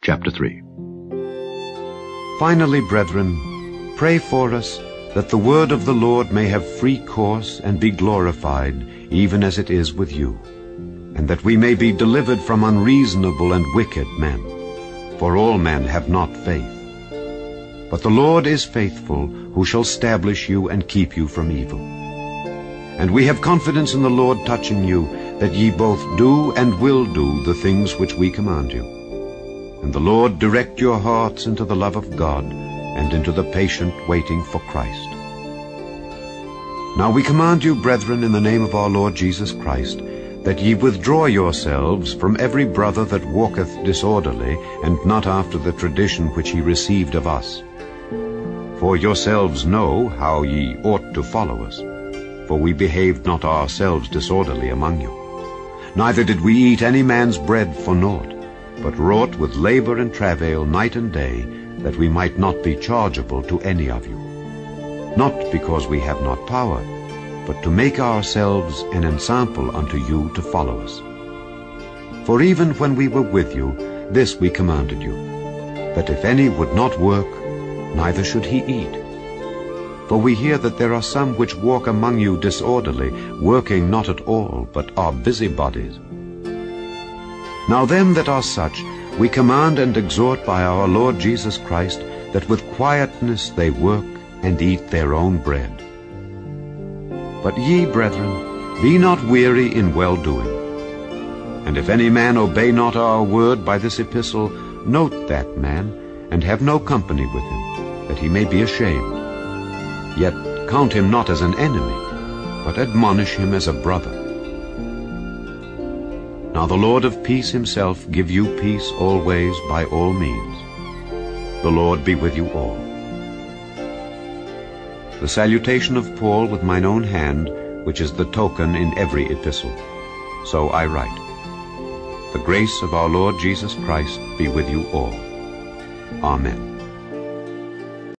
Chapter 3. Finally, brethren, pray for us, that the word of the Lord may have free course and be glorified, even as it is with you, and that we may be delivered from unreasonable and wicked men. For all men have not faith. But the Lord is faithful, who shall establish you and keep you from evil. And we have confidence in the Lord touching you, that ye both do and will do the things which we command you. And the Lord direct your hearts into the love of God, and into the patient waiting for Christ. Now we command you, brethren, in the name of our Lord Jesus Christ, that ye withdraw yourselves from every brother that walketh disorderly, and not after the tradition which he received of us. For yourselves know how ye ought to follow us, for we behaved not ourselves disorderly among you. Neither did we eat any man's bread for naught, but wrought with labor and travail night and day, that we might not be chargeable to any of you. Not because we have not power, but to make ourselves an ensample unto you to follow us. For even when we were with you, this we commanded you, that if any would not work, neither should he eat. For we hear that there are some which walk among you disorderly, working not at all, but are busybodies. Now them that are such, we command and exhort by our Lord Jesus Christ, that with quietness they work and eat their own bread. But ye, brethren, be not weary in well-doing. And if any man obey not our word by this epistle, note that man, and have no company with him, that he may be ashamed. Yet count him not as an enemy, but admonish him as a brother. Now the Lord of peace himself give you peace always by all means. The Lord be with you all. The salutation of Paul with mine own hand, which is the token in every epistle. So I write. The grace of our Lord Jesus Christ be with you all. Amen.